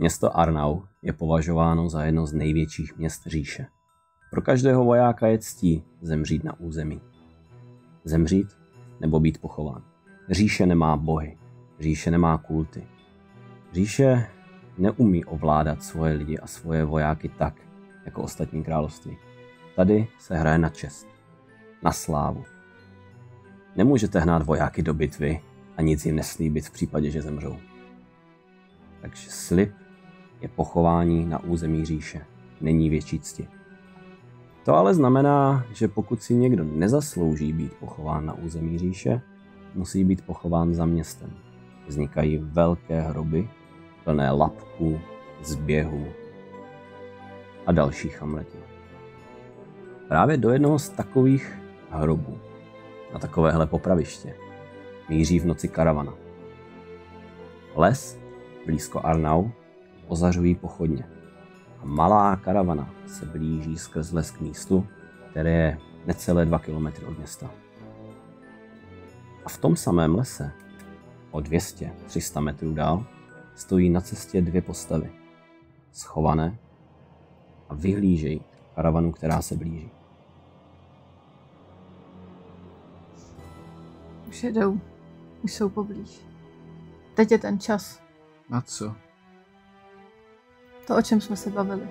Město Arnau je považováno za jedno z největších měst říše. Pro každého vojáka je ctí zemřít na území. Zemřít nebo být pochován. Říše nemá bohy, říše nemá kulty. Říše neumí ovládat svoje lidi a svoje vojáky tak, jako ostatní království. Tady se hraje na čest, na slávu. Nemůžete hnát vojáky do bitvy a nic jim neslíbit v případě, že zemřou. Takže slib je pochování na území říše. Není větší cti. To ale znamená, že pokud si někdo nezaslouží být pochován na území říše, musí být pochován za městem. Vznikají velké hroby, plné lapků, zběhů a dalších chamletin. Právě do jednoho z takových hrobů, na takovéhle popraviště, míří v noci karavana. Les blízko Arnau ozařují pochodně a malá karavana se blíží skrz les k místu, které je necelé 2 kilometry od města. A v tom samém lese, o 200–300 metrů dál, stojí na cestě 2 postavy, schované a vyhlížejí karavanu, která se blíží. Už jedou, už jsou poblíž. Teď je ten čas. Na co? To, o čem jsme se bavili.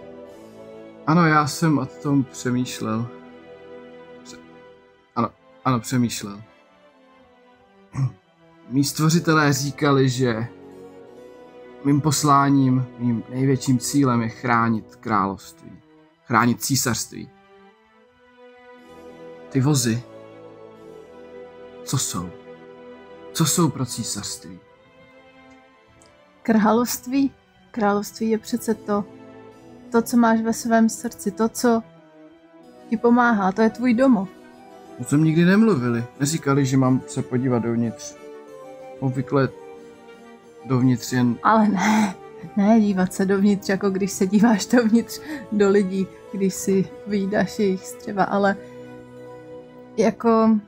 Ano, já jsem o tom přemýšlel. Ano, přemýšlel. Mí stvořitelé říkali, že mým posláním, mým největším cílem je chránit království. Chránit císařství. Ty vozy. Co jsou? Co jsou pro císařství? Království? Království je přece to, co máš ve svém srdci, to, co ti pomáhá, to je tvůj domov. O tom nikdy nemluvili, neříkali, že mám se podívat dovnitř. Obvykle dovnitř jen... Ale ne dívat se dovnitř, jako když se díváš dovnitř do lidí, když si vyjídáš jejich střeva, ale jako...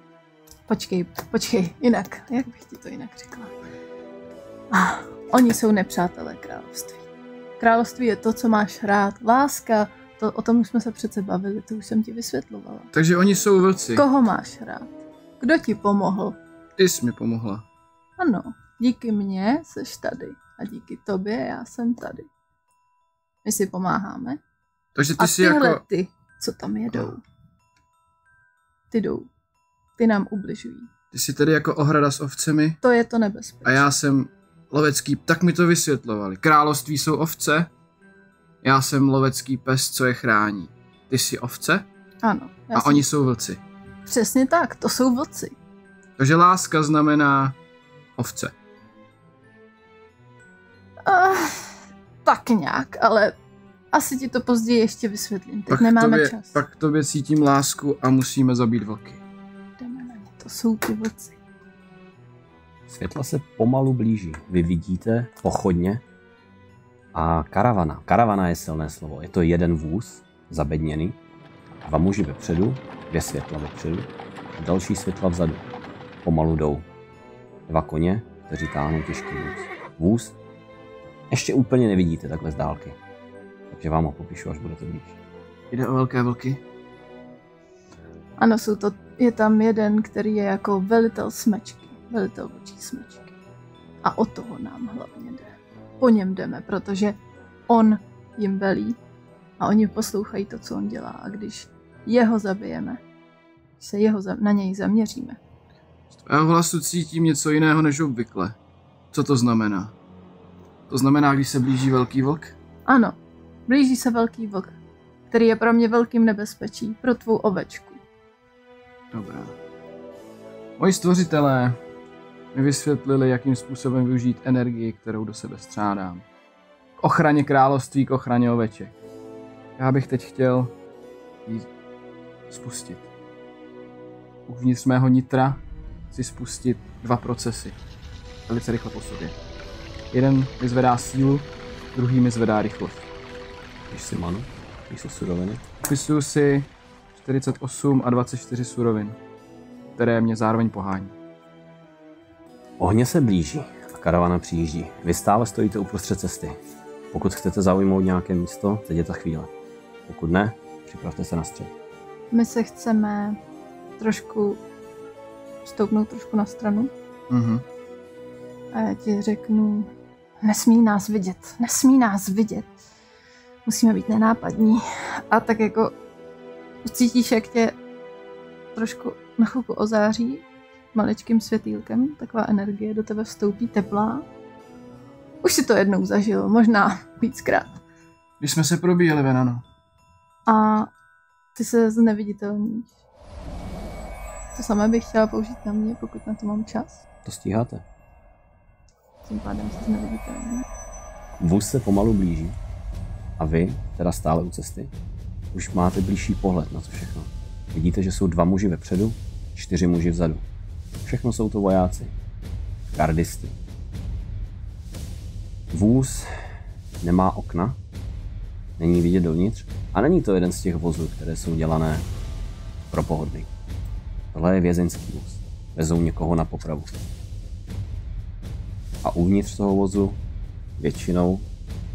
Počkej, jinak, jak bych ti to jinak řekla? Oni jsou nepřátelé království. Království je to, co máš rád. Láska, to, o tom už jsme se přece bavili, to už jsem ti vysvětlovala. Takže oni jsou vlci. Koho máš rád? Kdo ti pomohl? Ty jsi mi pomohla. Ano, díky mně seš tady a díky tobě já jsem tady. My si pomáháme. Takže ty jsi jako... A ty, co tam jedou, ty nám ubližují. Ty jsi tedy jako ohrada s ovcemi? To je to nebezpečné. A já jsem... Lovecký, tak mi to vysvětlovali. Království jsou ovce. Já jsem lovecký pes, co je chrání. Ty jsi ovce? Ano. A oni jsou vlci. Přesně tak, to jsou vlci. Takže láska znamená ovce. Tak nějak, ale asi ti to později ještě vysvětlím. Teď nemáme čas. Pak k tobě cítím lásku a musíme zabít vlky. Jdeme na ně, to jsou ty vlci. Světla se pomalu blíží. Vy vidíte pochodně a karavana. Karavana je silné slovo. Je to jeden vůz, zabedněný. 2 muži vepředu, 2 světla vepředu a další světla vzadu. Pomalu jdou. 2 koně, kteří táhnou těžký vůz. Vůz ještě úplně nevidíte takhle z dálky. Takže vám ho popíšu, až budete blíž. Jde o velké vlky? Ano, jsou to, je tam jeden, který je jako velitel smečky. Velitel vlčí smečky. A o toho nám hlavně jde. Po něm jdeme, protože on jim velí a oni poslouchají to, co on dělá. A když jeho zabijeme, na něj zaměříme. Z tvého hlasu cítím něco jiného než obvykle. Co to znamená? To znamená, když se blíží velký vlk? Ano, blíží se velký vlk, který je pro mě velkým nebezpečí, pro tvou ovečku. Dobrá. Moji stvořitelé mi vysvětlili, jakým způsobem využít energii, kterou do sebe střádám. K ochraně království, k ochraně oveček. Já bych teď chtěl ji spustit. Uvnitř mého nitra chci spustit 2 procesy. Velice rychle po sobě. Jeden mi zvedá sílu, druhý mi zvedá rychlost. Píš si manu, píš si suroviny. Píšu si 48 a 24 surovin, které mě zároveň pohání. Ohně se blíží a karavana přijíždí. Vy stále stojíte uprostřed cesty. Pokud chcete zaujmout nějaké místo, teď je ta chvíle. Pokud ne, připravte se na střed. My se chceme trošku stoupnout trošku na stranu. Mm-hmm. A já ti řeknu, nesmí nás vidět, nesmí nás vidět. Musíme být nenápadní. A tak jako cítíš, jak tě trošku na chvilku ozáří maličkým světýlkem, taková energie do tebe vstoupí, teplá. Už si to jednou zažil, možná víckrát. Když jsme se probíjeli, Venano. A ty se zneviditelníš. To samé bych chtěla použít na mě, pokud na to mám čas. To stíháte. Tím pádem se zneviditelní. Vůz se pomalu blíží. A vy, teda stále u cesty, už máte blížší pohled na to všechno. Vidíte, že jsou 2 muži vepředu, 4 muži vzadu. Všechno jsou to vojáci. Gardisti. Vůz nemá okna, není vidět dovnitř a není to jeden z těch vozů, které jsou dělané pro pohodlí. Tohle je vězeňský vůz. Vezou někoho na popravu. A uvnitř toho vozu většinou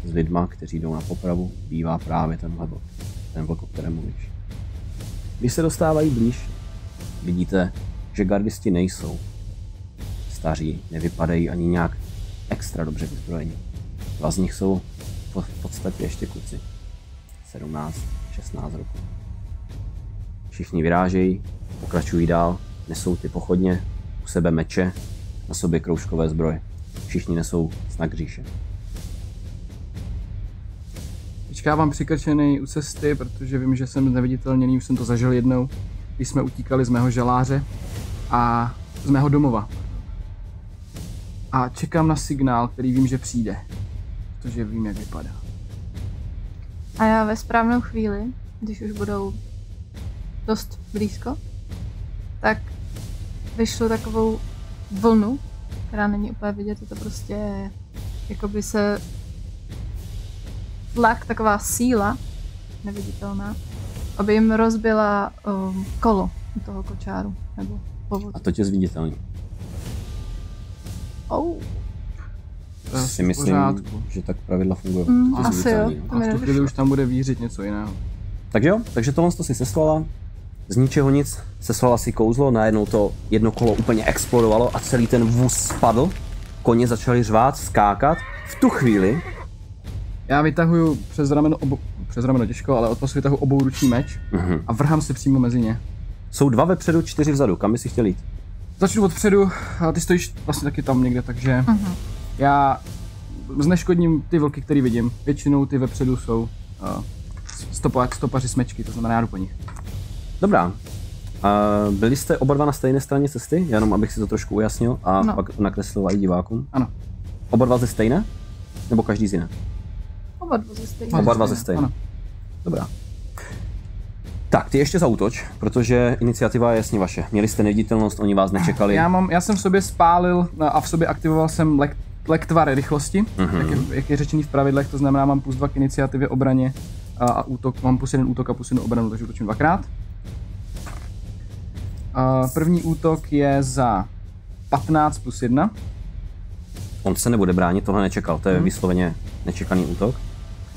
s lidma, kteří jdou na popravu, bývá právě tenhle blok. Ten blok, o kterém mluvíš. Když se dostávají blíž, vidíte, že gardisti nejsou staří, nevypadají ani nějak extra dobře vyzbrojení. 2 z nich jsou v podstatě ještě kluci. 17, 16 roku. Všichni vyrážejí, pokračují dál, nesou ty pochodně, u sebe meče, na sobě kroužkové zbroje. Všichni nesou znak říše. Vyčkávám přikrčený u cesty, protože vím, že jsem zneviditelněný, už jsem to zažil jednou, když jsme utíkali z mého žaláře a z mého domova. A čekám na signál, který vím, že přijde, protože vím, jak vypadá. A já ve správnou chvíli, když už budou dost blízko, tak vyšlo takovou vlnu, která není úplně vidět, je to prostě jakoby se tlak, taková síla neviditelná, aby jim rozbila kolo toho kočáru, nebo povod. A to tě zviditelní. Oh. Si myslím, pořádku, že tak pravidla fungují. Asi jo. A v tu chvíli už tam bude vířit něco jiného. Tak jo, takže tohle to si seslala. Z ničeho nic seslala si kouzlo, najednou to jedno kolo úplně explodovalo a celý ten vůz spadl. Koně začali řvát, skákat. V tu chvíli... Já vytahuju přes rameno těžko, ale odpasu vytahuju obouruční meč a vrhám se přímo mezi ně. Jsou 2 vepředu, 4 vzadu, kam by si chtěl jít? Začnu od předu, ale ty stojíš vlastně taky tam někde, takže já zneškodním ty vlky, který vidím. Většinou ty vepředu jsou stopaři smečky, to znamená já jdu po nich. Dobrá. Byli jste oba 2 na stejné straně cesty, jenom abych si to trošku ujasnil a pak nakreslil i divákům. Ano. Oba 2 ze stejné? Nebo každý z jiné? Oba 2 ze stejné. Oba 2 ze stejné. Dobrá. Tak, ty ještě zaútoč, protože iniciativa je jasně vaše. Měli jste neviditelnost, oni vás nečekali. Já jsem v sobě spálil a v sobě aktivoval jsem lektvary rychlosti, jak je řečený v pravidlech, to znamená mám plus 2 k iniciativě obraně a útok, mám plus 1 útok a plus 1 obranu, takže útočím 2krát. První útok je za 15 plus 1. On se nebude bránit, tohle nečekal, to je vysloveně nečekaný útok.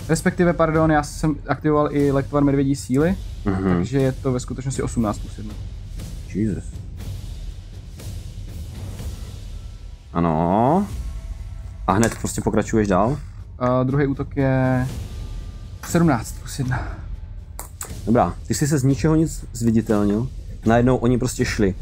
Respektive, pardon, já jsem aktivoval i lektvar medvědí síly, takže je to ve skutečnosti 18 plus 1. Jesus. Ano. A hned prostě pokračuješ dál? Druhý útok je 17 plus 1. Dobrá, ty jsi se z ničeho nic zviditelnil, najednou oni prostě šli.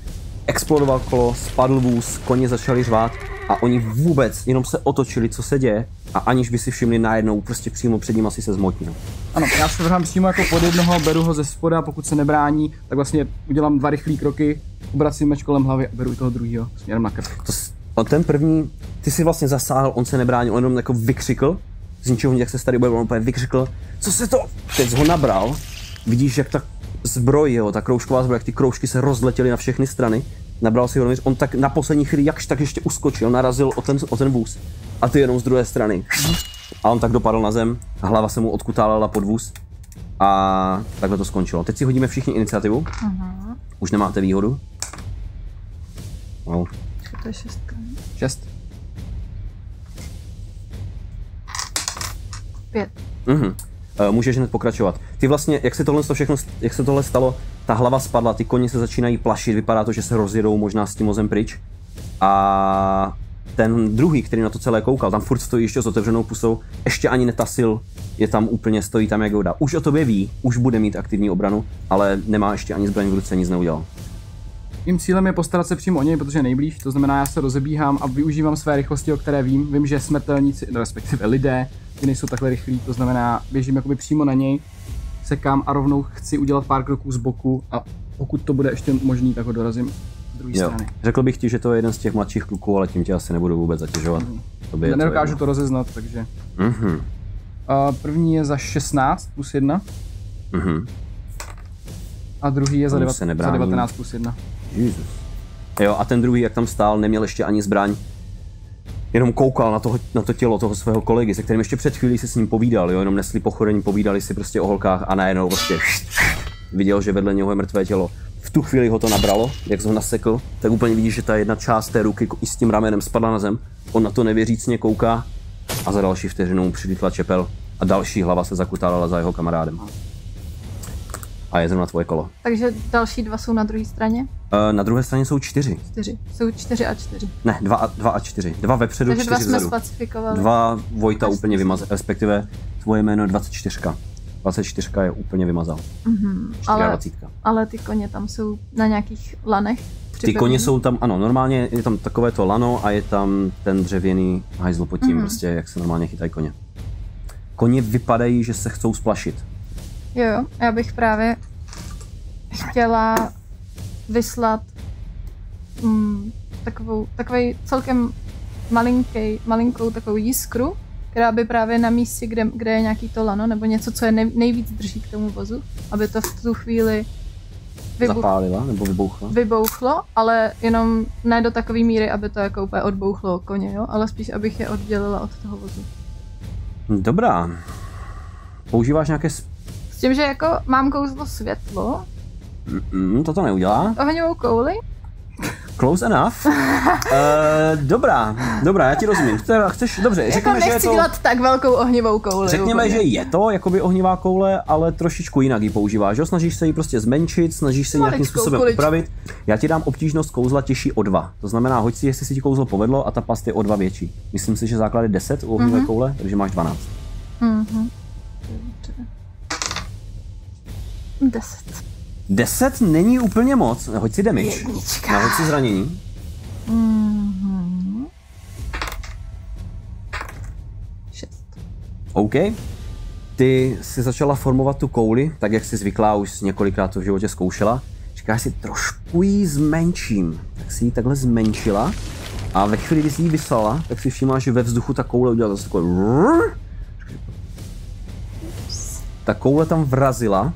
Explodoval kolo, spadl vůz, koně začali řvát a oni vůbec jenom se otočili, co se děje a aniž by si všimli najednou, prostě přímo před ním asi se zmotnil. Ano, já se vrhám přímo jako pod jednoho, beru ho ze spoda, pokud se nebrání, tak vlastně udělám 2 rychlé kroky, obracím meč kolem hlavy a beru i toho druhého směrem na krk. Ten první, ty si vlastně zasáhl, on se nebránil, on jenom jako vykřikl, z ničeho nic, jak se tady objevil, on úplně vykřikl, co se to, teď ho nabral, vidíš, jak ta zbroj, jo, ta kroužková zbroj, jak ty kroužky se rozletěly na všechny strany, nabral si ho dovnitř, on tak na poslední chvíli jakž tak ještě uskočil, narazil o ten vůz a ty jenom z druhé strany. A on tak dopadl na zem, hlava se mu odkutálela pod vůz a takhle to skončilo. Teď si hodíme všichni iniciativu, už nemáte výhodu. Wow. To je 6. 6. 5. Můžeš hned pokračovat. Ty vlastně, jak se tohle všechno, jak se tohle stalo, ta hlava spadla, ty koně se začínají plašit, vypadá to, že se rozjedou možná s tím mozem pryč. A ten druhý, který na to celé koukal, tam furt stojí ještě s otevřenou pusou, ještě ani netasil, je tam úplně, stojí tam jak voda. Už o tobě ví, už bude mít aktivní obranu, ale nemá ještě ani zbraň v ruce, nic neudělal. Mým cílem je postarat se přímo o něj, protože je nejblíž, to znamená, já se rozebíhám a využívám své rychlosti, o které vím. Vím, že smrtelníci, respektive lidé, ty nejsou takhle rychlí, to znamená, běžím jakoby přímo na něj, sekám a rovnou chci udělat pár kroků z boku a pokud to bude ještě možný, tak ho dorazím z druhé strany. Řekl bych ti, že to je jeden z těch mladších kluků, ale tím tě asi nebudu vůbec zatěžovat. Nedokážu to rozeznat, takže. První je za 16 plus 1. A druhý je za 19 plus 1. Jesus. Jo, a ten druhý, jak tam stál, neměl ještě ani zbraň. Jenom koukal na to tělo toho svého kolegy, se kterým ještě před chvílí si s ním povídal, jo, jenom nesli pochodeň, povídali si prostě o holkách a najednou prostě viděl, že vedle něho je mrtvé tělo. V tu chvíli ho to nabralo, jak jsi ho nasekl, tak úplně vidíš, že ta jedna část té ruky i s tím ramenem spadla na zem, on na to nevěřícně kouká a za další vteřinou mu přilítla čepel a další hlava se zakutálala za jeho kamarádem. A je zrovna tvoje kolo. Takže další dva jsou na druhé straně? Na druhé straně jsou 4. 4. Jsou 4 a 4. Ne, 2 a 4. 2 vepředu, 4 vzadu. Takže 2 jsme spacifikovali. 2 Vojta úplně vymazal, respektive tvoje jméno 24. 24 je úplně vymazal. Ale ty koně tam jsou na nějakých lanech? Ty koně jsou tam, ano, normálně je tam takové to lano a je tam ten dřevěný hajzl pod tím, prostě jak se normálně chytají koně. Koně vypadají, že se chcou splašit. Jo, já bych právě chtěla vyslat takový celkem malinkou takovou jiskru, která by právě na místě, kde je nějaký to lano, nebo něco, co je nejvíc drží k tomu vozu, aby to v tu chvíli zapálila nebo vybouchla? Vybouchlo, ale jenom ne do takové míry, aby to jako úplně odbouchlo koně, jo? Ale spíš, abych je oddělila od toho vozu. Dobrá. Používáš nějaké s tím, že jako mám kouzlo světlo. Toto neudělá. Ohňovou kouli? Close enough. Dobrá, já ti rozumím. Chceš, dobře, řekněme, jako že je to... dělat tak velkou ohňovou kouli. Řekněme, úplně. Že je to jakoby ohňová koule, ale trošičku jinak ji používáš. Jo? Snažíš se ji prostě zmenšit, snažíš se ji nějakým způsobem upravit. Já ti dám obtížnost kouzla těžší o 2. To znamená, hoď si, jestli si ti kouzlo povedlo a ta past je o 2 větší. Myslím si, že základ je 10 u ohňové koule, takže máš 12. 10. 10 není úplně moc. Hoď si damage. Jednička. Nahoď si zranění. 6. OK. Ty si začala formovat tu kouli, tak jak jsi zvyklá, už několikrát to v životě zkoušela. Říkáš si, trošku ji zmenším. Tak si ji takhle zmenšila a ve chvíli, kdy jsi ji vyslala, tak si všimla, že ve vzduchu ta koule udělala zase takový... Ta koule tam vrazila.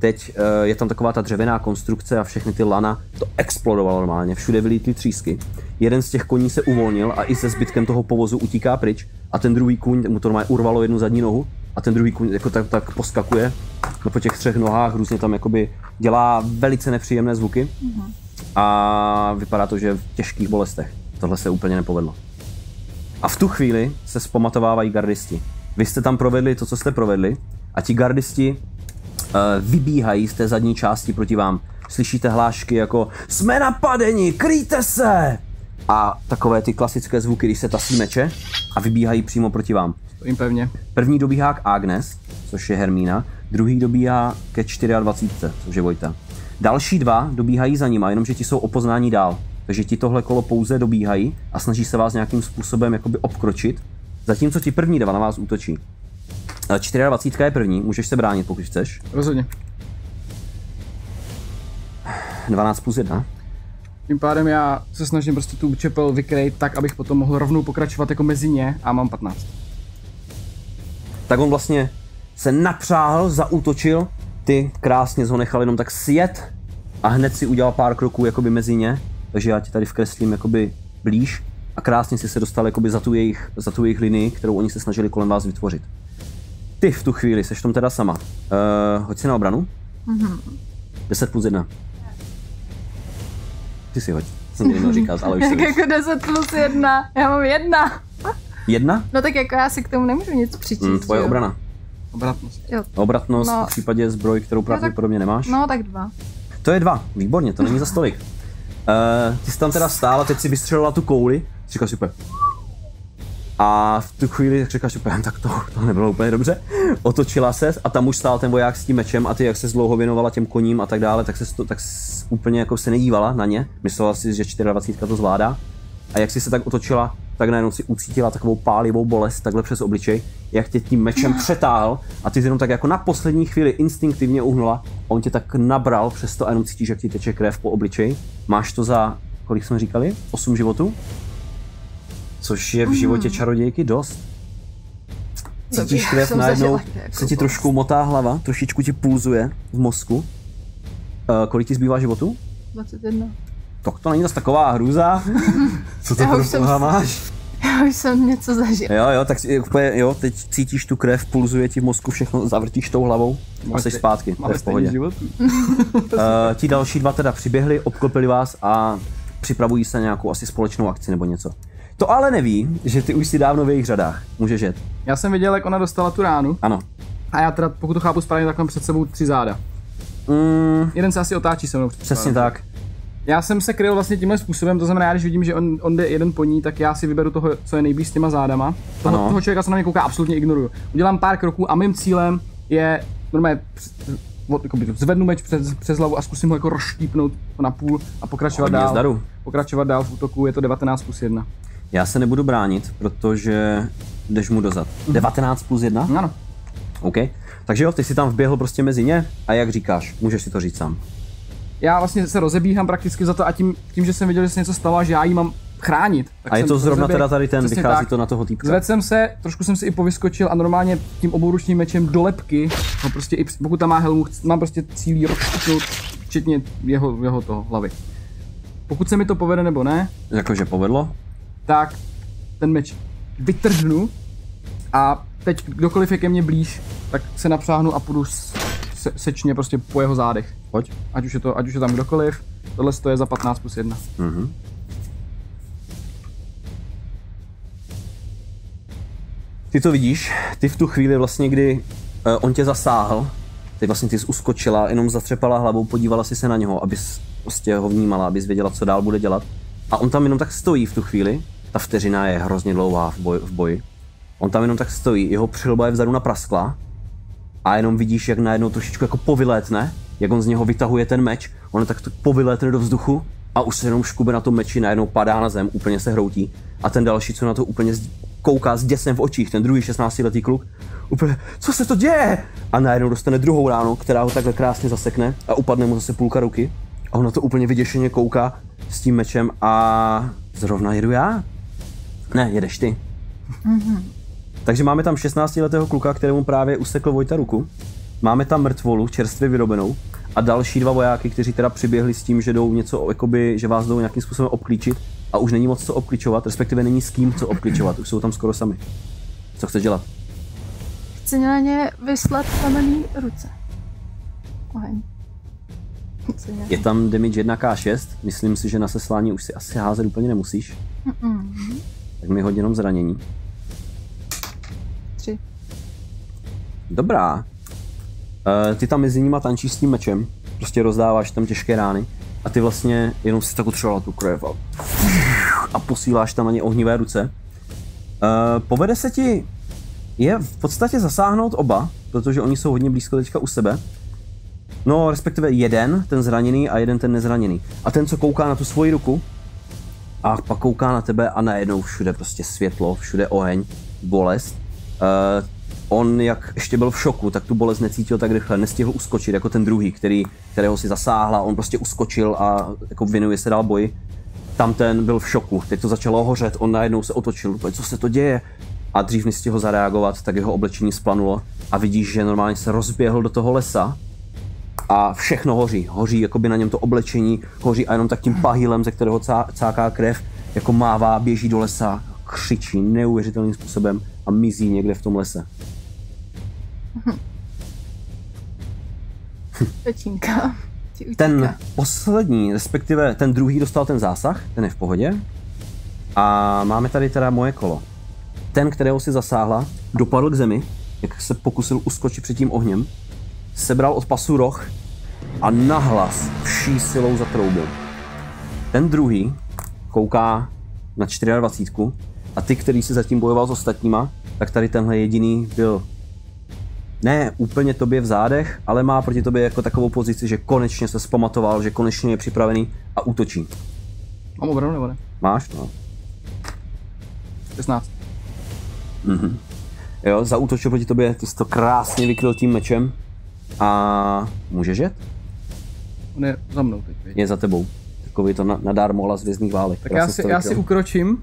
Teď je tam taková ta dřevěná konstrukce a všechny ty lana, to explodovalo normálně, všude vylítly třísky. Jeden z těch koní se uvolnil a i se zbytkem toho povozu utíká pryč a ten druhý kůň, mu to normálně urvalo jednu zadní nohu a ten druhý kůň jako tak poskakuje po těch 3 nohách, různě tam jakoby dělá velice nepříjemné zvuky a vypadá to, že v těžkých bolestech. Tohle se úplně nepovedlo. A v tu chvíli se zpamatovávají gardisti. Vy jste tam provedli to, co jste provedli a ti gardisti vybíhají z té zadní části proti vám. Slyšíte hlášky jako jsme napadeni, kryjte se! A takové ty klasické zvuky, když se tasí meče a vybíhají přímo proti vám. Stojím pevně. První dobíhá k Agnes, což je Hermína, druhý dobíhá ke 24, což je Vojta. Další dva dobíhají za nima, jenomže ti jsou opoznání dál. Takže ti tohle kolo pouze dobíhají a snaží se vás nějakým způsobem jakoby obkročit, zatímco ti první dva na vás útočí. 24 je první, můžeš se bránit, pokud chceš. Rozhodně. 12 plus 1. Tím pádem já se snažím prostě tu čepel vykrejt tak, abych potom mohl rovnou pokračovat jako mezi ně a mám 15. Tak on vlastně se napřáhl, zaútočil, ty krásně ho nechal jenom tak sjet a hned si udělal pár kroků jakoby mezi ně, takže já ti tady vkreslím jakoby blíž a krásně si se dostal jakoby za tu jejich linii, kterou oni se snažili kolem vás vytvořit. Ty v tu chvíli, seš tam teda sama. Hoď si na obranu. 10 plus 1. Ty si hoď. Jsem to říkal, ale už si 10 plus 1. Já mám 1. Jedna? No tak jako já si k tomu nemůžu nic přičíst. Tvoje obrana. Obratnost. Jo. Obratnost v případě zbroj, kterou pravděpodobně nemáš. No tak 2. To je 2, výborně, to není za stolik. Ty jsi tam teda stála, teď si vystřelila tu kouli, říkáš úplně. A v tu chvíli říkáš úplně, tak to nebylo úplně dobře. Otočila ses a tam už stál ten voják s tím mečem a ty, jak se dlouho věnovala těm koním a tak dále, tak se úplně jako se nedívala na ně. Myslela si, že 24 to zvládá. A jak si se tak otočila, tak najednou si ucítila takovou pálivou bolest takhle přes obličej, jak tě tím mečem přetáhl a ty jenom tak jako na poslední chvíli instinktivně uhnula. On tě tak nabral přes to a jenom cítíš, jak ti teče krev po obličeji. Máš to za, kolik jsme říkali, 8 životů? Což je v životě čarodějky dost. Cítíš krev, najednou se ti trošku motá hlava, trošičku ti pulzuje v mozku. Kolik ti zbývá životů? 21. Tak to není zase taková hrůza. Co to pro máš? Já už jsem něco zažil. Jo, tak jo, teď cítíš tu krev, pulzuje ti v mozku všechno, zavrtíš tou hlavou a jsi zpátky. To je v pohodě. Ti další dva teda přiběhli, obklopili vás a připravují se nějakou asi společnou akci nebo něco. To ale neví, že ty už jsi dávno v jejich řadách. Můžeš jet. Já jsem viděl, jak ona dostala tu ránu. Ano. A já teda, pokud to chápu správně, tak mám před sebou 3 záda. Jeden se asi otáčí se mnou. Přesně tak. Já jsem se kryl vlastně tímhle způsobem, to znamená, když vidím, že on jde jeden po ní, tak já si vyberu toho, co je nejblíž s těma zádama. Toho člověka, co na mě kouká, absolutně ignoruju. Udělám pár kroků a mým cílem je normálně zvednu meč přes hlavu a zkusím ho jako rozštípnout na půl a pokračovat dál. Zdaru. Pokračovat dál v útoku, je to 19+1. Já se nebudu bránit, protože jdeš mu dozad. 19+1? Ano. OK. Takže jo, ty jsi tam vběhl prostě mezi ně a jak říkáš, můžeš si to říct sám. Já vlastně se rozebíhám prakticky za to a tím, že jsem viděl, že se něco stalo a že já ji mám chránit. Tak a je to zrovna teda tady ten, vychází tak. To na toho týpka. Zvedl jsem se, trošku jsem si i povyskočil a normálně tím obouručním mečem do lepky, no prostě i pokud tam má helmu, mám prostě cílí rozštípnout, včetně jeho toho hlavy. Pokud se mi to povede nebo ne. Jakože povedlo. Tak ten meč vytržnu a teď kdokoliv je ke mně blíž, tak se napřáhnu a půjdu sečně prostě po jeho zádech. Pojď. Ať už je tam kdokoliv, tohle je za 15+1. Mm-hmm. Ty to vidíš, ty v tu chvíli vlastně, kdy on tě zasáhl, ty jsi uskočila, jenom zatřepala hlavou, podívala si se na něho, abys prostě ho vnímala, abys věděla, co dál bude dělat. A on tam jenom tak stojí v tu chvíli, ta vteřina je hrozně dlouhá v boji. On tam jenom tak stojí, jeho přilba je vzadu napraskla a jenom vidíš, jak najednou trošičku jako povylétne, jak on z něho vytahuje ten meč, on tak povylétne do vzduchu a už se jenom škube na tom meči, najednou padá na zem, úplně se hroutí a ten další, co na to úplně kouká s děsem v očích, ten druhý 16letý kluk, úplně, co se to děje? A najednou dostane druhou ránu, která ho takhle krásně zasekne a upadne mu zase půlka ruky a on na to úplně vyděšeně kouká s tím mečem a zrovna jedu já? Ne, jedeš ty. Takže máme tam 16letého kluka, kterému právě usekl Vojta ruku. Máme tam mrtvolu, čerstvě vyrobenou a další dva vojáky, kteří teda přiběhli s tím, že jdou něco, jakoby, že vás jdou nějakým způsobem obklíčit a už není moc co obklíčovat, respektive není s kým co obklíčovat, už jsou tam skoro sami. Co chceš dělat? Chci na ně vyslat kamenný ruce. Oheň. Je tam damage 1K6, myslím si, že na seslání už si asi házet úplně nemusíš. Tak mi hodně jenom zranění. 3. Dobrá. Ty tam mezi nima tančíš s tím mečem, prostě rozdáváš tam těžké rány a ty vlastně jenom si tak utřela tu krev a posíláš tam na ně ohnivé ruce. Povede se ti je v podstatě zasáhnout oba, protože oni jsou hodně blízko teďka u sebe. No, respektive jeden, ten zraněný a jeden ten nezraněný. A ten, co kouká na tu svoji ruku a pak kouká na tebe a najednou všude prostě světlo, všude oheň, bolest. On, jak ještě byl v šoku, tak tu bolest necítil tak rychle, nestihl uskočit jako ten druhý, kterého si zasáhla, on prostě uskočil a jako věnuje se dál boji. Tamten byl v šoku, teď to začalo hořet, on najednou se otočil, co se to děje? A dřív nestihl zareagovat, tak jeho oblečení splanulo a vidíš, že normálně se rozběhl do toho lesa. A všechno hoří, jako by na něm to oblečení hoří a jenom tak tím pahýlem, ze kterého cáká krev, jako mává, běží do lesa, křičí neuvěřitelným způsobem a mizí někde v tom lese. Točinka. Ten poslední, respektive ten druhý dostal ten zásah, ten je v pohodě. A máme tady teda moje kolo. Ten, kterého si zasáhla, dopadl k zemi, jak se pokusil uskočit před tím ohněm, sebral od pasu roh a nahlas vší silou zatroubil. Ten druhý kouká na 24 a ty, který si zatím bojoval s ostatníma, tak tady tenhle jediný byl ne úplně tobě v zádech, ale má proti tobě jako takovou pozici, že konečně se zpamatoval, že konečně je připravený a útočí. Mám obranu nebo ne? Máš, no. 16. Mhm. Jo, zaútočil proti tobě, ty jsi to krásně vykryl tím mečem a můžeš jet? On je za mnou teď. Je za tebou. Takový to nadár mohla z Hvězdných válek. Tak já si ukročím,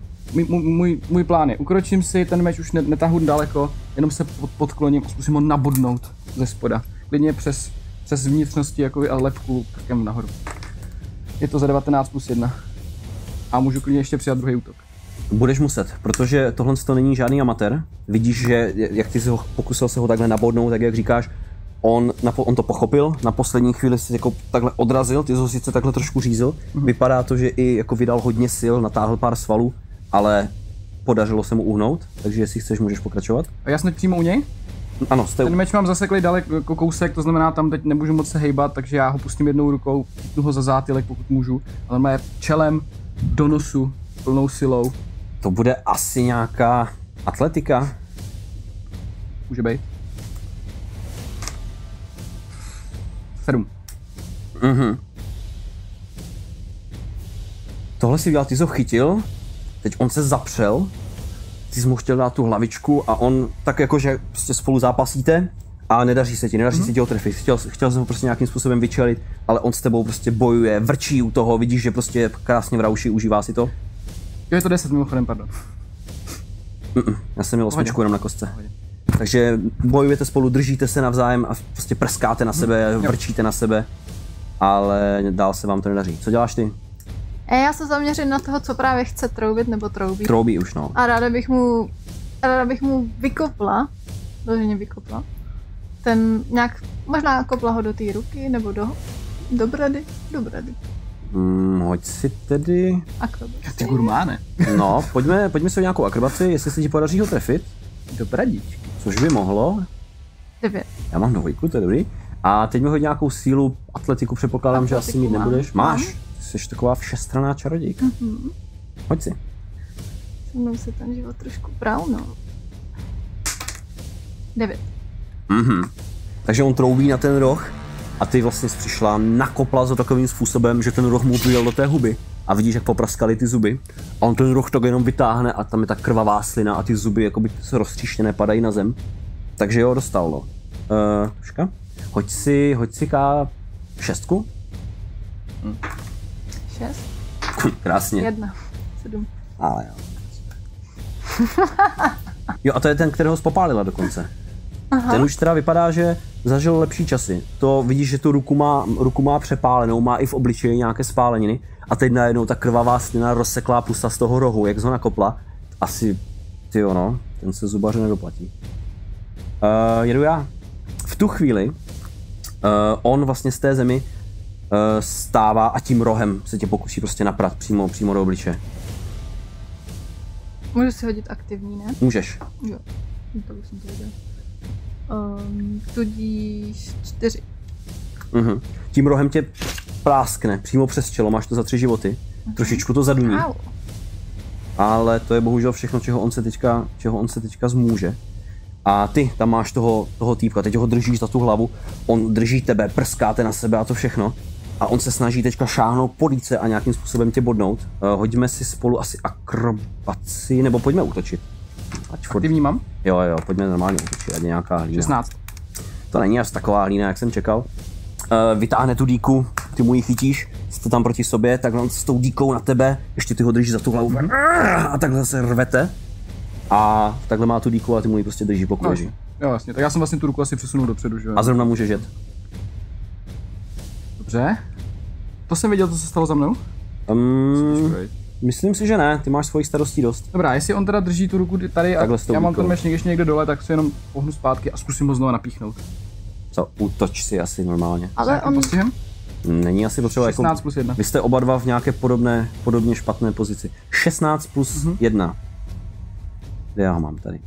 můj plán je, ukročím si, ten meč už netahu daleko, jenom se podkloním a zkusím ho nabodnout ze spoda. Klidně přes vnitřnosti jakoby a lepku krkem nahoru. Je to za 19+1 a můžu klidně ještě přijat druhý útok. Budeš muset, protože tohle to není žádný amatér. Vidíš, že jak ty jsi ho pokusil se ho takhle nabodnout, tak jak říkáš, on to pochopil, na poslední chvíli se jako takhle odrazil, ty jsi ho sice takhle trošku řízil. Vypadá to, že i jako vydal hodně sil, natáhl pár svalů, ale podařilo se mu uhnout, takže jestli chceš, můžeš pokračovat. A já jsem přímo u něj? Ano, jste... Ten meč mám zaseklý daleko jako kousek, to znamená, tam teď nemůžu moc se hejbat, takže já ho pustím jednou rukou, chytnu ho za zátylek, pokud můžu, ale má je čelem do nosu, plnou silou. To bude asi nějaká atletika. Může být. 7. Mhm. Tohle si udělal, ty jsi ho chytil, teď on se zapřel, ty jsi mu chtěl dát tu hlavičku a on tak jako, že prostě spolu zápasíte a nedaří se ti ho trefit. Chtěl jsem ho prostě nějakým způsobem vyčelit, ale on s tebou prostě bojuje, vrčí u toho, vidíš, že prostě je krásně v rauši, užívá si to. Jo, je to 10 mimochodem, pardon. Já jsem měl 8 jenom na kostce. Takže bojujete spolu, držíte se navzájem a prostě prskáte na sebe, vrčíte na sebe, ale dál se vám to nedaří. Co děláš ty? Já se zaměřím na toho, co právě chce troubit nebo troubí. Troubí už, no. A ráda bych mu vykopla, doženě vykopla, ten nějak, možná kopla ho do té ruky nebo do brady, hoď si tedy... Akrobaci. Ty gurmáne. No, pojďme si o nějakou akrobaci, jestli se ti podaří ho trefit. Do bradičky. Což by mohlo. 9. Já mám 2, to je dobrý. A teď mi hodí nějakou sílu, atletiku, předpokládám, že asi mít nebudeš. Máš? Jsi taková všestranná čarodějka. Hoď si. Se mnou se ten život trošku prál, no. 9. Takže on troubí na ten roh a ty vlastně jsi přišla, nakopla za takovým způsobem, že ten roh mu přijel do té huby a vidíš, jak popraskaly ty zuby a on ten roh to jenom vytáhne a tam je ta krvavá slina a ty zuby jakoby roztříštěné padají na zem. Takže jo, dostalo. Hoď si K6. 6. Krásně. 1, 7. Ale jo. Jo, a to je ten, kterého spopálila dokonce. Aha. Ten už teda vypadá, že zažil lepší časy. To vidíš, že tu ruku má přepálenou, má i v obličeji nějaké spáleniny. A teď najednou ta krvavá slina rozseklá pusa z toho rohu, jak ho nakopla. Asi, tyjo no, ten se zubaře nedoplatí. Jedu já. V tu chvíli on vlastně z té zemi stává a tím rohem se tě pokusí prostě naprat přímo do obličeje. Můžu si hodit aktivní, ne? Můžeš. Jo, to už jsem to viděl. Tudíž 4. Tím rohem tě práskne přímo přes čelo, máš to za 3 životy. Trošičku to zaduní. Au. Ale to je bohužel všechno, čeho on se teďka zmůže. A ty tam máš toho týpka, teď ho držíš za tu hlavu, on drží tebe, prskáte na sebe a to všechno. A on se snaží teďka šáhnout po líce a nějakým způsobem tě bodnout. Hoďme si spolu asi akrobaci, nebo pojďme útočit. Aktivní mám? Jo, pojďme normálně útočit, ať je nějaká hlína. 16. To není až taková hlína, jak jsem čekal. Vytáhne tu dýku, ty mu ji chytíš, jste tam proti sobě, takhle on s tou dýkou na tebe, ještě ty ho drží za tu hlavu a takhle se rvete. A takhle má tu dýku a ty mu ji prostě drží po kůži. No, jo, jasně, tak já jsem vlastně tu ruku asi přesunul dopředu, že jo. A zrovna můžeš jet. Dobře. To jsem viděl, co se stalo za mnou? Myslím si, že ne, ty máš svojich starostí dost. Dobrá, jestli on teda drží tu ruku tady a já mám ten meč někde dole, tak si jenom pohnu zpátky a zkusím ho znovu napíchnout. Co, útoč si asi normálně. Ale on... Není asi potřeba 16 jako... plus 1. Vy jste oba dva v nějaké podobně špatné pozici. 16 plus 1. kde já ho mám tady.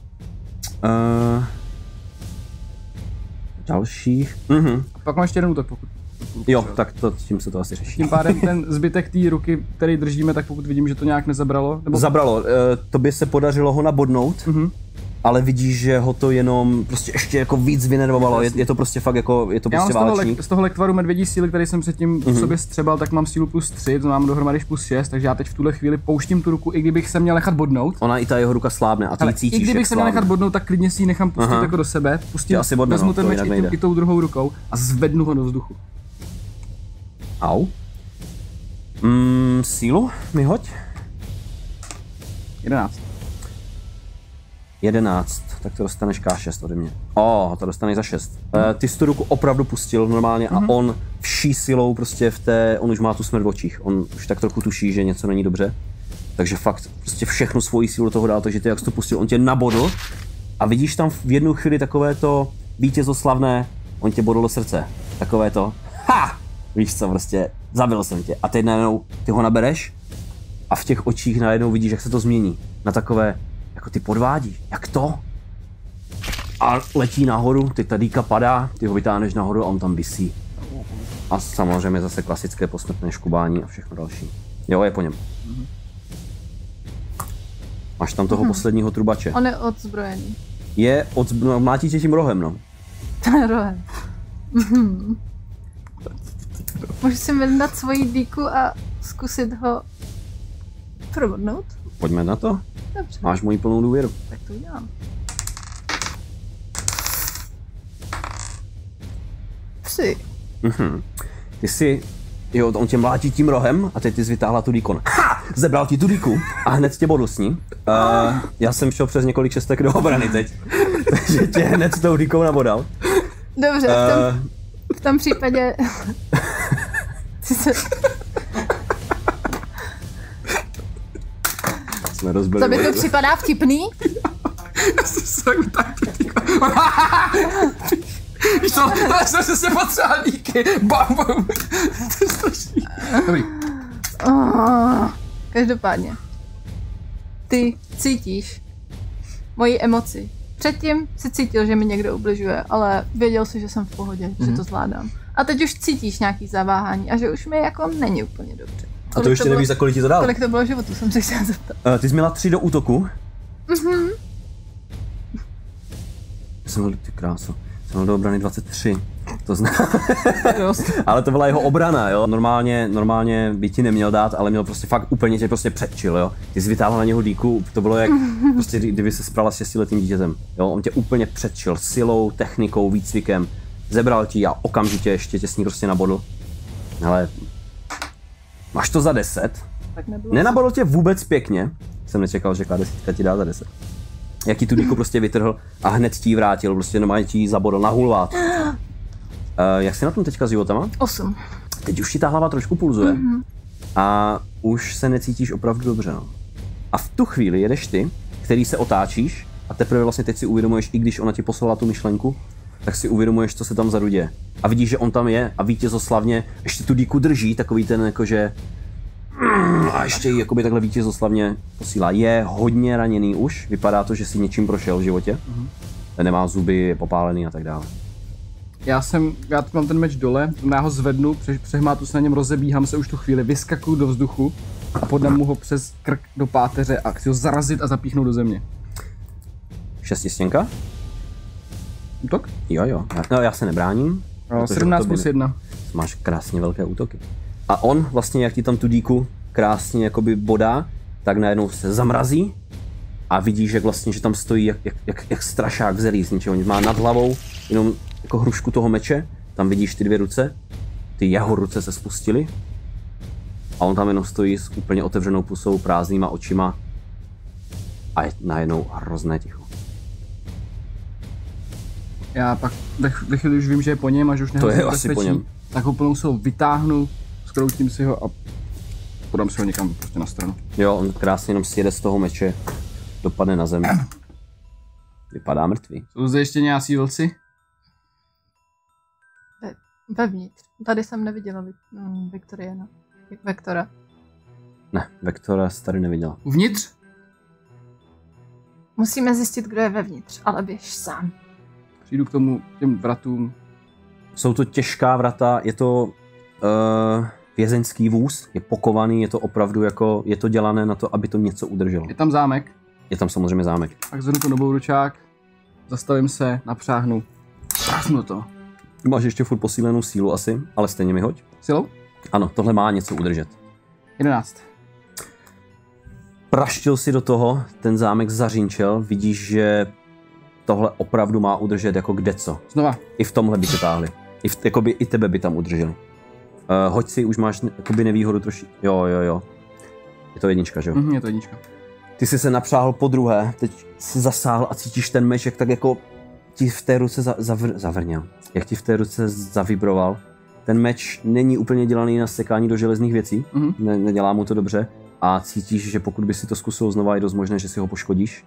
Další. A pak máš ještě jeden útok, pokud. Jo, tak to, tím se to asi řeší. Tím pádem ten zbytek té ruky, který držíme, tak pokud vidím, že to nějak nezabralo. Nebo... Zabralo. To by se podařilo ho nabodnout, ale vidíš, že ho to jenom prostě ještě jako víc vynervovalo. Je to prostě fakt jako, je to prostě válečník. Z toho lektvaru medvědí síly, který jsem předtím v sobě střebal, tak mám sílu plus 3, to mám dohromady plus 6, takže já teď v tuhle chvíli pouštím tu ruku, i kdybych se měl nechat bodnout. Ona i ta jeho ruka slábne a ty cítíš. I kdybych se měl nechat bodnout, tak klidně si ji nechám pustit jako do sebe, pustím, vezmu ten meč i tou druhou rukou a zvednu ho do vzduchu. Au. Sílu mi hoď. 11. 11, tak to dostaneš K6 ode mě. To dostaneš za 6. Ty jsi tu ruku opravdu pustil normálně a on vší silou prostě v té, on už má tu smrt v očích, on už tak trochu tuší, že něco není dobře. Takže fakt prostě všechnu svoji sílu do toho dal, takže ty jak jsi to pustil, on tě nabodl a vidíš tam v jednu chvíli takové to vítězoslavné, on tě bodl do srdce, takové to, ha! Víš co, prostě zabil jsem tě a teď najednou ty ho nabereš a v těch očích najednou vidíš, jak se to změní na takové, jako ty podvádí, jak to? A letí nahoru, teď ta dýka padá, ty ho vytáhneš nahoru a on tam visí. A samozřejmě zase klasické posmrtné škubání a všechno další. Jo, je po něm. Máš tam toho posledního trubače. On je odzbrojený. Je odzbrojený, mlátí tě tím rohem, no. Rohem. Můžu si vyndat svoji dýku a zkusit ho probodnout? Pojďme na to. Dobře. Máš moji plnou důvěru. Tak to udělám. Psi. Ty si, jo, on tě mlátí tím rohem a teď ty jsi vytáhla tu dýkon. Ha! Zebral ti tu dýku a hned tě bodl s ní. Já jsem šel přes několik šestek do obrany teď, takže tě hned s tou dýkou nabodal. Dobře, v tom případě... To by to připadá vtipný? Já jsem se tak já jsem se potřeba díky. Bam. To je strašný. Dobrý. Každopádně. Ty cítíš moji emoci. Předtím si cítil, že mi někdo ubližuje, ale věděl jsi, že jsem v pohodě, že to zvládám. A teď už cítíš nějaký zaváhání a že už mi jako není úplně dobře. A to ještě nevíš, za kolik ti to dal? Kolik to bylo životu, jsem se chtěla zeptat. Ty jsi měla 3 do útoku. Jsem měl, ty kráso, jsem měl do obrany 23. To znám. Ale to byla jeho obrana, jo. Normálně by ti neměl dát, ale měl prostě fakt úplně tě prostě předčil, jo. Ty jsi vytáhl na něho dýku, to bylo jak prostě, kdyby se sprala s 6letým dítětem, jo. On tě úplně předčil silou, technikou, výcvikem. Zebral ti a okamžitě ještě tě s ní prostě nabodl. Ale máš to za 10. Nenabodl tě vůbec pěkně. Jsem nečekal, že K10 ti dá za 10. Jak ti tu dýku prostě vytrhl a hned ti ji vrátil, prostě normálně ti ji zabodl na hulvát. Jak jsi na tom teďka s životama? 8. Teď už ti ta hlava trošku pulzuje. A už se necítíš opravdu dobře. No. A v tu chvíli jedeš ty, který se otáčíš a teprve vlastně teď si uvědomuješ, i když ona ti poslala tu myšlenku, tak si uvědomuješ, co se tam vzadu děje. A vidíš, že on tam je a vítězoslavně ještě tu dýku drží, takový ten jakože... A ještě ji jakoby takhle vítězoslavně posílá. Je hodně raněný už, vypadá to, že si něčím prošel v životě. Nemá zuby, je popálený a tak dále. Já mám ten meč dole, já ho zvednu, přehmátu se na něm, rozebíhám se už tu chvíli, vyskakuju do vzduchu a podám mu ho přes krk do páteře a chci ho zarazit a zapíchnout do země. Šestistěnka? Útok? Jo. No, já se nebráním. 17 plus 1. Máš krásně velké útoky. A on vlastně, jak ti tam tu dýku krásně jakoby bodá, tak najednou se zamrazí a vidíš, jak vlastně, že tam stojí jak strašák v zelí z ničeho. Má nad hlavou jenom jako hrušku toho meče, tam vidíš ty 2 ruce, ty jeho ruce se spustily a on tam jenom stojí s úplně otevřenou pusou, prázdnýma očima a je najednou hrozné ticho. Já pak ve chvíli už vím, že je po něm a že už nehodně bezpečí, tak ho plnou silou vytáhnu, skroutím si ho a podám si ho někam prostě na stranu. Jo, on krásně jenom sjede z toho meče, dopadne na zemi. Vypadá mrtvý. Jsou zde ještě nějací vlci? Vevnitř. Tady jsem neviděla Viktoriana. Vektora. Ne, Vektora jsi tady neviděla. Uvnitř? Musíme zjistit, kdo je vevnitř, ale běž sám. Přijdu k tomu, těm vratům. Jsou to těžká vrata, je to vězeňský vůz, je pokovaný, je to opravdu jako, je to dělané na to, aby to něco udrželo. Je tam zámek? Je tam samozřejmě zámek. Tak zvednu to obručák, zastavím se, napřáhnu, prásnu to. Máš ještě furt posílenou sílu asi, ale stejně mi hoď. Silou? Ano, tohle má něco udržet. 11. Praštil si do toho, ten zámek zařinčel, vidíš, že tohle opravdu má udržet jako kdeco. Znova. I v tomhle by tě táhli. Jakoby i tebe by tam udrželi. Hoď si, už máš nevýhodu troši. Jo. Je to jednička, že jo? Je to jednička. Ty jsi se napřáhl po druhé, teď jsi zasáhl a cítíš ten meček, tak jako ti v té ruce zavrněl. Jak ti v té ruce zavibroval. Ten meč není úplně dělaný na sekání do železných věcí, nedělá mu to dobře. A cítíš, že pokud by si to zkusil znova, je dost možné, že si ho poškodíš.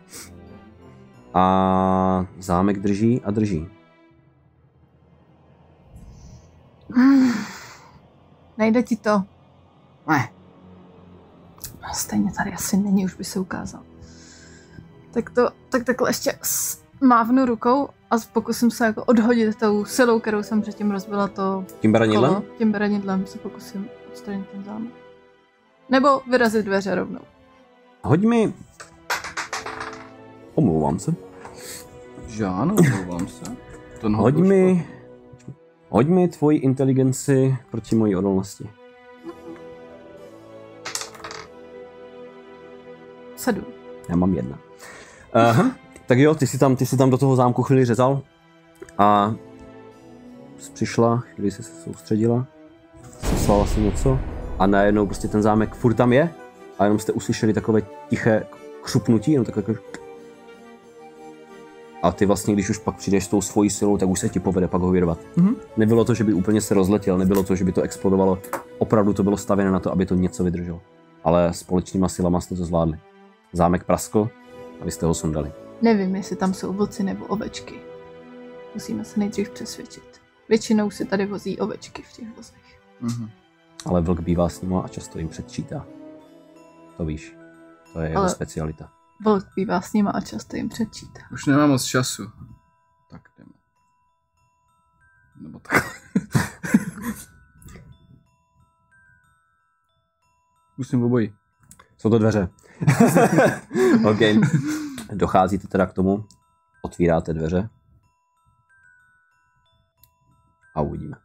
A zámek drží a drží. Nejde ti to? Ne. Stejně tady asi není, už by se ukázal. Tak takhle ještě mávnu rukou a pokusím se jako odhodit tou silou, kterou jsem předtím rozbila to kolo. Tím beranidlem se pokusím odstranit ten zámek. Nebo vyrazit dveře rovnou. Hoď mi... Omlouvám se. Žáno, omlouvám se. Hoď mi tvoji inteligenci proti mojí odolnosti. 7. Já mám 1. Aha. Tak jo, ty jsi tam do toho zámku chvíli řezal a přišla, chvíli jsi se soustředila, zaslala si něco a najednou prostě ten zámek furt tam je a jenom jste uslyšeli takové tiché křupnutí, jenom takové. A ty vlastně, když už pak přijdeš s tou svojí silou, tak už se ti povede pak ho vyrvat. Nebylo to, že by úplně se rozletěl, nebylo to, že by to explodovalo. Opravdu to bylo stavěné na to, aby to něco vydrželo. Ale společnýma silama jste to zvládli. Zámek praskl a vy jste ho sundali. Nevím, jestli tam jsou vlci nebo ovečky. Musíme se nejdřív přesvědčit. Většinou se tady vozí ovečky v těch vozech. Ale vlk bývá s nima a často jim předčítá. To víš, to je jeho specialita. Vlk bývá s nima a často jim předčítá. Už nemám moc času. Tak jdeme. Nebo tak. Musím obojí. Jsou to dveře. OK. Docházíte teda k tomu, otvíráte dveře a uvidíme.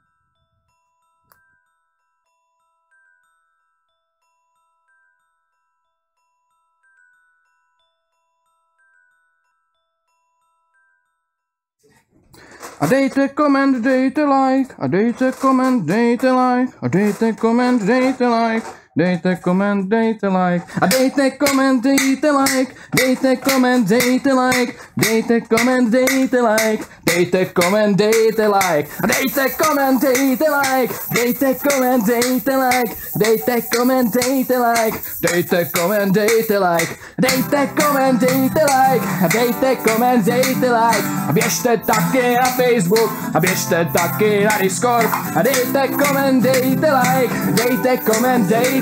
A dejte koment, dejte like, a dejte koment, dejte like, a dejte koment, dejte like, dejte koment, dejte like, a dejte koment, dejte like, dejte koment, dejte like, dejte koment, dejte like, dejte koment, dejte like, a dejte koment, dejte like, dejte koment, dejte like, dejte koment, dejte like, dejte koment, dejte like, dejte koment, dejte like, a dejte koment, dejte like, a běžte taky na Facebook, a běžte taky na Discord, a dejte koment, dejte like, dejte koment, dejte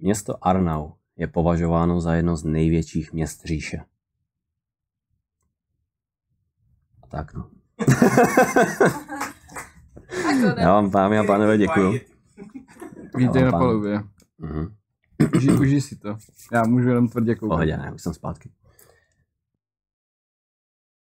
Město Arnau je považováno za jedno z největších měst říše. A tak no. Já vám, dámy a pánové, děkuju. Vítej na palubě. Uži si to. Já můžu jenom tvrdě koukat. Pohodě, ne, už jsem zpátky.